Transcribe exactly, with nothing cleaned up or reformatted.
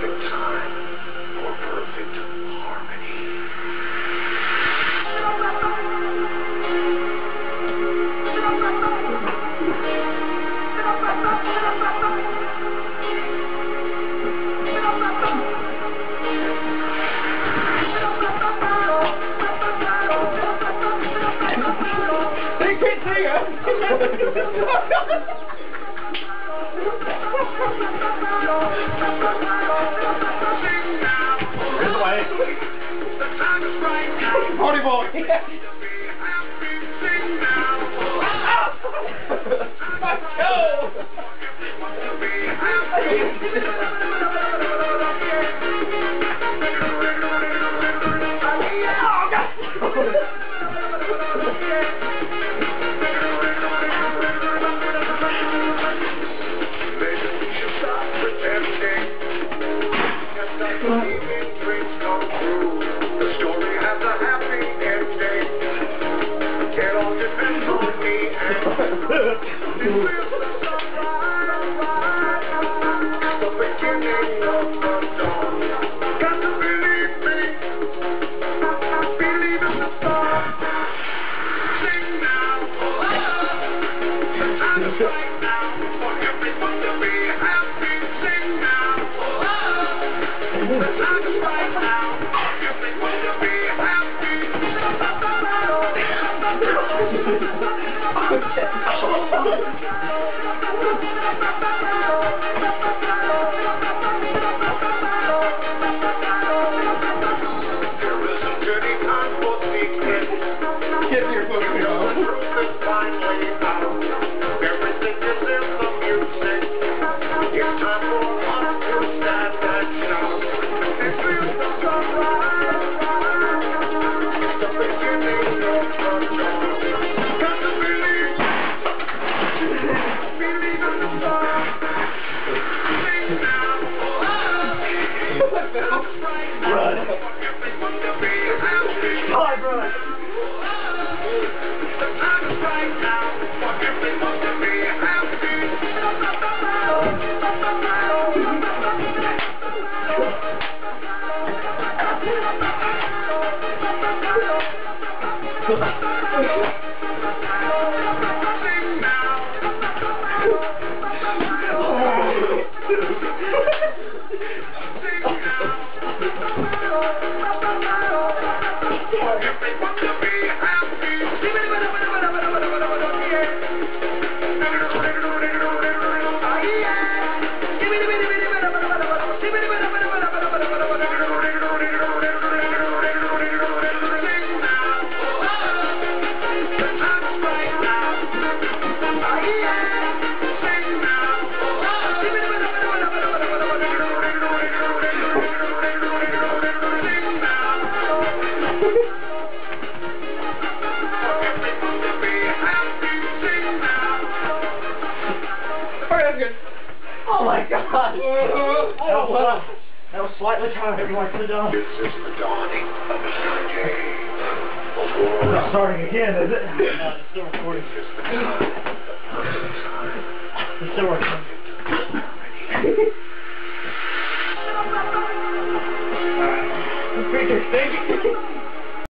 perfect time or perfect harmony. Party boy! Let's go! Oh, God! Maybe we should stop pretending. Alright. Thank you.